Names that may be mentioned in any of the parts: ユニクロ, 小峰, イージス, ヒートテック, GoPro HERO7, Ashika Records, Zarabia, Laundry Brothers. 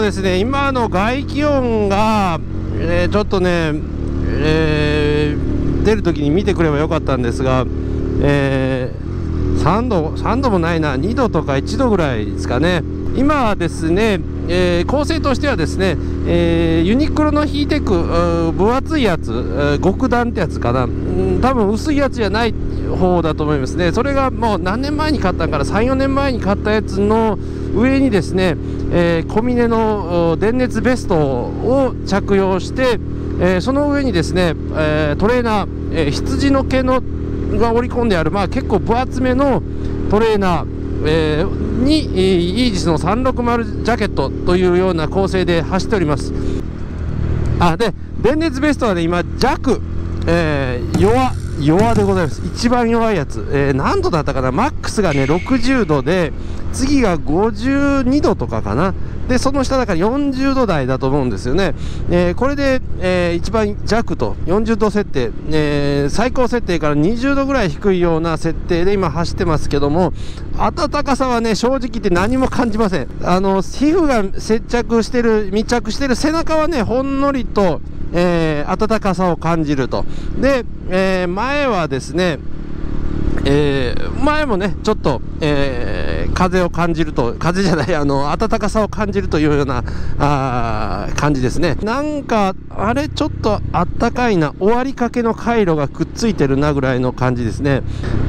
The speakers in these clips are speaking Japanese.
ですね、今の外気温が、ちょっとね、出るときに見てくればよかったんですが、3度もないな、2度とか1度ぐらいですかね。今ですね、構成としてはですね、ユニクロのヒーテック分厚いやつ、極暖ってやつかな、多分薄いやつじゃない方だと思いますね。それがもう何年前に買ったから、3、4年前に買ったやつの上にですね、小峰の電熱ベストを着用して、その上にですね、トレーナー、羊の毛のが織り込んである、まあ、結構分厚めのトレーナー、にイージスの360ジャケットというような構成で走っております。あで電熱ベストは、ね、今弱、弱でございます。一番弱いやつ、何度だったかな、マックスがね60度で、次が52度とかかな、でその下だから40度台だと思うんですよね。これで、一番弱と40度設定、最高設定から20度ぐらい低いような設定で今走ってますけども、暖かさはね正直言って何も感じません。皮膚が接着してる、密着してる背中はねほんのりと、暖かさを感じると。で、前はですね、前もねちょっと、風を感じると、風じゃない、暖かさを感じるというような感じですね。なんかあれちょっとあったかいな、終わりかけの回路がくっついてるなぐらいの感じですね。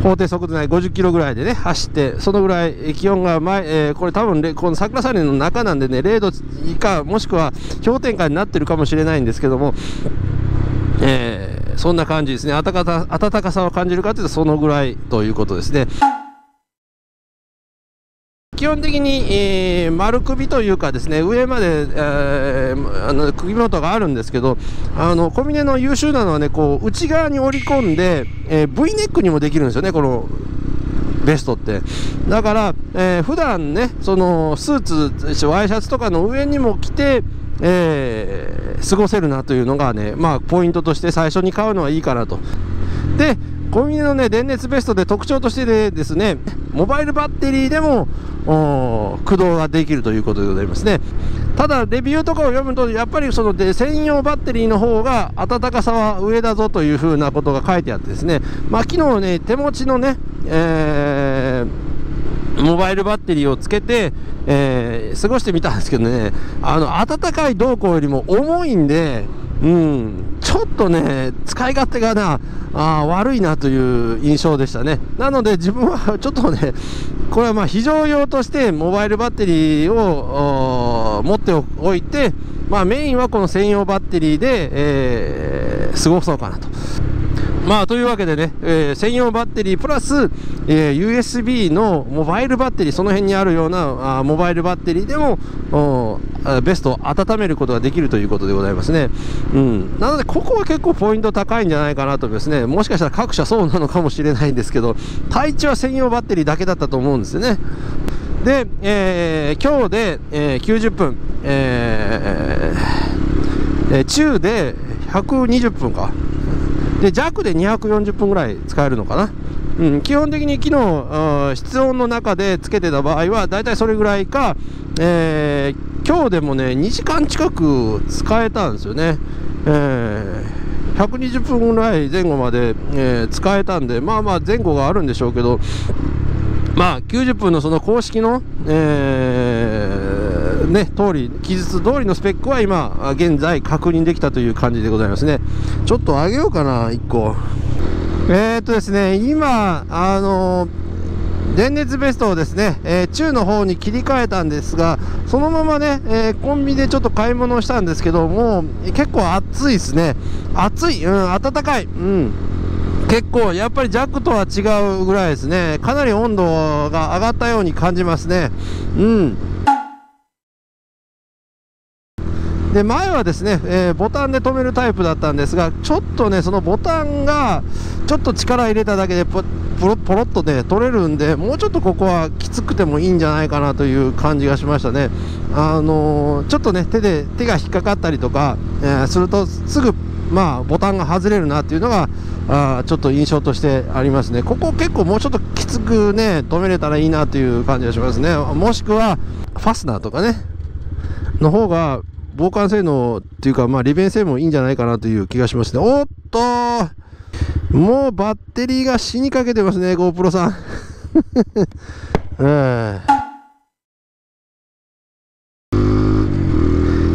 法定速度内50キロぐらいでね走って、そのぐらい気温が前、これ多分この桜サリンの中なんでね0度以下もしくは氷点下になってるかもしれないんですけども、そんな感じですね。暖かさを感じるかというとそのぐらいということですね。基本的に、丸首というかですね、上まで、首元があるんですけど、小峰の優秀なのはね、こう内側に折り込んで、V ネックにもできるんですよね、このベストって。だから、普段ね、そのスーツ、ワイシャツとかの上にも着て、過ごせるなというのがね、まあ、ポイントとして最初に買うのはいいかなと。で小峰のね電熱ベストで特徴としてですね、モバイルバッテリーでも駆動ができるということでございますね。ただレビューとかを読むと、やっぱりその専用バッテリーの方が暖かさは上だぞというふうなことが書いてあってですね、まあ、昨日ね手持ちのね、モバイルバッテリーをつけて、過ごしてみたんですけどね、暖かい動向よりも重いんで、うん、ちょっとね使い勝手がな悪いなという印象でしたね。なので自分はちょっとね、これはまあ非常用としてモバイルバッテリーを持っておいて、まあ、メインはこの専用バッテリーで、過ごそうかなと。まあ、というわけでね、専用バッテリープラス、USB のモバイルバッテリー、その辺にあるようなモバイルバッテリーでもベストを温めることができるということでございますね。うん、なのでここは結構ポイント高いんじゃないかなと思いますね。もしかしたら各社そうなのかもしれないんですけど、対地は専用バッテリーだけだったと思うんですよね。で、今日で、90分、中で120分か。で弱で240分ぐらい使えるのかな。基本的に機能、室温の中でつけてた場合はだいたいそれぐらいか、今日でもね2時間近く使えたんですよね。120分ぐらい前後まで、使えたんで、まあまあ前後があるんでしょうけど、まあ90分のその公式の、ね、通り記述通りのスペックは今現在確認できたという感じでございますね。ちょっと上げようかな1個。ですね、今電熱ベストをですね、中の方に切り替えたんですが、そのままね、コンビニでちょっと買い物をしたんですけど、もう結構暑いですね。暑い、暖かい、結構やっぱりジャックとは違うぐらいですね。かなり温度が上がったように感じますね。で前はですね、ボタンで止めるタイプだったんですが、ちょっとねそのボタンがちょっと力入れただけでポロッとね取れるんで、もうちょっとここはきつくてもいいんじゃないかなという感じがしましたね。ちょっとね手が引っかかったりとか、するとすぐまあボタンが外れるなっていうのがちょっと印象としてありますね。ここ結構もうちょっときつくね止めれたらいいなという感じがしますね。もしくはファスナーとかねの方が防寒性能っていうか、まあ利便性もいいんじゃないかなという気がしますね。おっともうバッテリーが死にかけてますね GoPro さん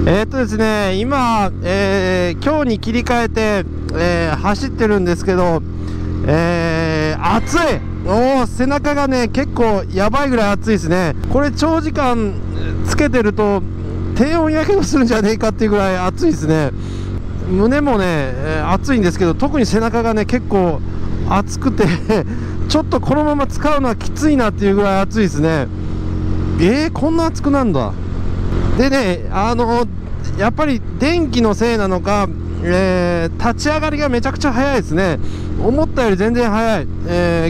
ですね、今、今日に切り替えて、走ってるんですけど、暑い。背中がね結構やばいぐらい暑いですね。これ長時間つけてると低温やけどするんじゃねえかっていうぐらい暑いですね。胸もね暑いんですけど、特に背中がね結構暑くてちょっとこのまま使うのはきついなっていうぐらい暑いですね。こんな暑くなんだ。でねやっぱり電気のせいなのか、立ち上がりがめちゃくちゃ早いですね。思ったより全然早い、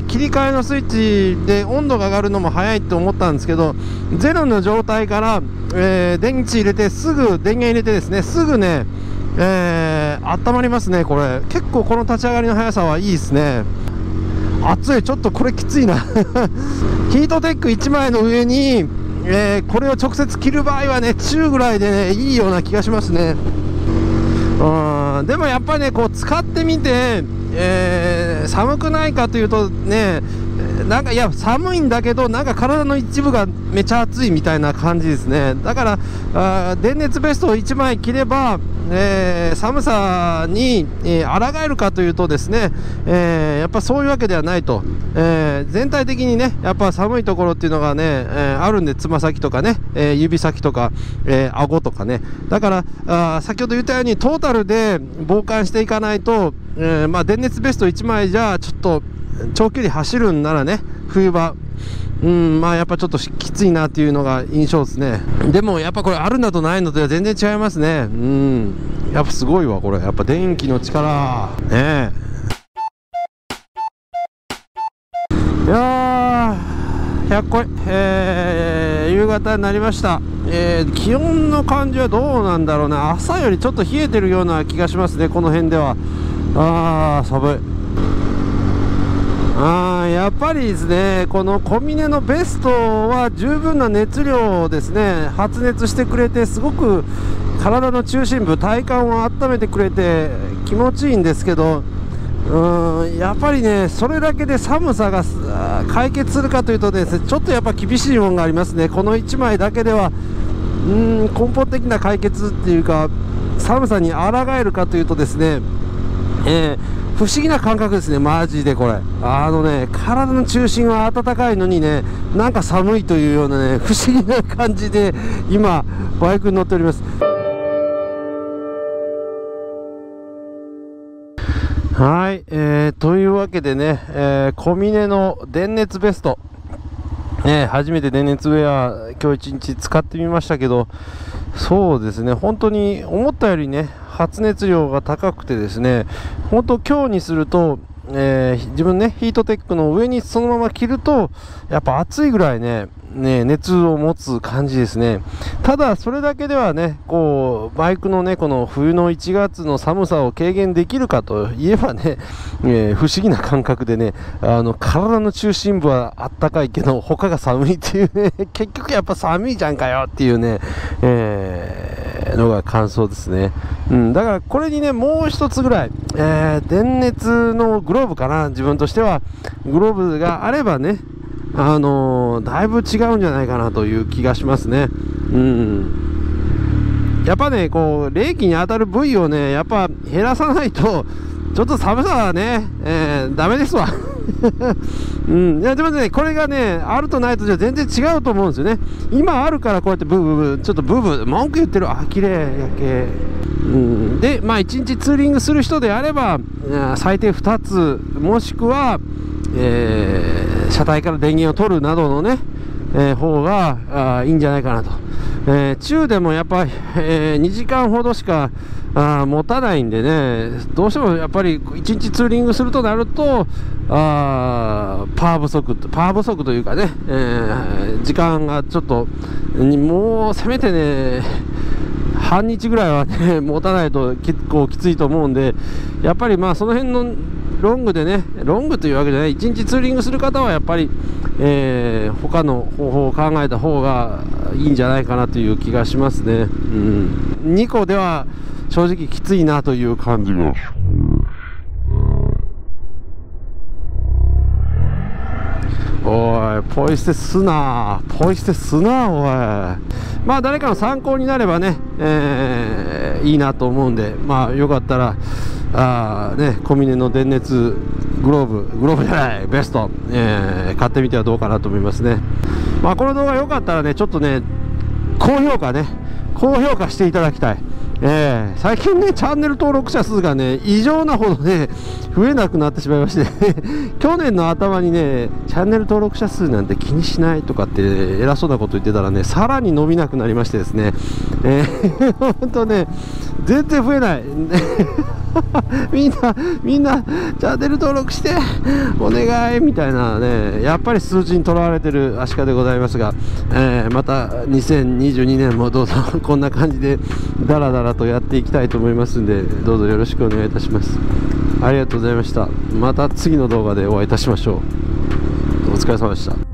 切り替えのスイッチで温度が上がるのも早いと思ったんですけど、ゼロの状態から、電池入れてすぐ電源入れてですね、すぐね、温まりますね。これ結構この立ち上がりの速さはいいですね。暑い、ちょっとこれきついなヒートテック1枚の上に、これを直接着る場合はね中ぐらいで、ね、いいような気がしますね。でもやっぱりねこう使ってみて、寒くないかというとね、なんかいや寒いんだけどなんか体の一部がめちゃ熱いみたいな感じですね。だから電熱ベストを1枚着れば、寒さに、抗えるかというとですね、やっぱそういうわけではないと、全体的にねやっぱ寒いところっていうのがね、あるんで、つま先とかね、指先とか、顎とかね。だから先ほど言ったようにトータルで防寒していかないと、まあ電熱ベスト1枚じゃちょっと長距離走るんならね冬場、まあやっぱちょっときついなっていうのが印象ですね。でもやっぱこれあるのとないのとは全然違いますね。やっぱすごいわこれ、やっぱ電気の力ね。いやー100個、夕方になりました。気温の感じはどうなんだろうな。朝よりちょっと冷えてるような気がしますね、この辺では。寒い。やっぱりですね、この小峰のベストは十分な熱量をですね発熱してくれて、すごく体の中心部体幹を温めてくれて気持ちいいんですけど、やっぱりねそれだけで寒さが解決するかというとですね、ちょっとやっぱ厳しいものがありますね。この1枚だけでは根本的な解決っていうか、寒さに抗えるかというとですね、不思議な感覚ですね、マジでこれ。体の中心は暖かいのにね、なんか寒いというようなね、不思議な感じで、今、バイクに乗っております。はい、というわけでね、小峰の電熱ベスト、初めて電熱ウェア、今日一日使ってみましたけど、そうですね、本当に思ったよりね、発熱量が高くてですね、本当今日にすると、自分ねヒートテックの上にそのまま着るとやっぱ暑いぐらいね、ね、熱を持つ感じですね。ただそれだけではね、こうバイクのね、この冬の1月の寒さを軽減できるかといえばね、不思議な感覚でね、体の中心部はあったかいけど他が寒いっていうね、結局やっぱ寒いじゃんかよっていうね、のが感想ですね。だからこれにね、もう一つぐらい、電熱のグローブかな、自分としてはグローブがあればね、だいぶ違うんじゃないかなという気がしますね。やっぱね、こう冷気に当たる部位をね、やっぱ減らさないとちょっと寒さはね、ダメですわ。いやでもね、これがね、あるとないとじゃ全然違うと思うんですよね。今あるからこうやってブーブーちょっとブーブー文句言ってる、あ、綺麗やけ。で、まあ1日ツーリングする人であれば、最低2つ、もしくは、車体から電源を取るなどのね、方がいいんじゃないかなと。中でもやっぱり、2時間ほどしか持たないんでね、どうしてもやっぱり1日ツーリングするとなると、パワー不足というかね、時間がちょっともうせめてね半日ぐらいはね持たないと結構きついと思うんで、やっぱりまあその辺のロングでね、ロングというわけじゃない、1日ツーリングする方はやっぱり、他の方法を考えた方がいいんじゃないかなという気がしますね。2個では正直きついなという感じが。おい、ポイ捨てすな、ポイ捨てすな、おい。まあ誰かの参考になればね、いいなと思うんで、まあよかったら小峰の電熱グローブじゃない、ベスト、買ってみてはどうかなと思いますね。まあこの動画良かったらね、ちょっとね高評価していただきたい。最近ね、チャンネル登録者数がね、異常なほどね、増えなくなってしまいまして、去年の頭にね、チャンネル登録者数なんて気にしないとかって偉そうなこと言ってたらね、さらに伸びなくなりましてですね、ほんとね、全然増えない。みんな、チャンネル登録して、お願いみたいなね、やっぱり数字にとらわれてるアシカでございますが、また2022年もどうぞ、こんな感じで、だらだらとやっていきたいと思いますんで、どうぞよろしくお願いいたします。ありがとうございました。また次の動画でお会いいたしましょう。お疲れ様でした。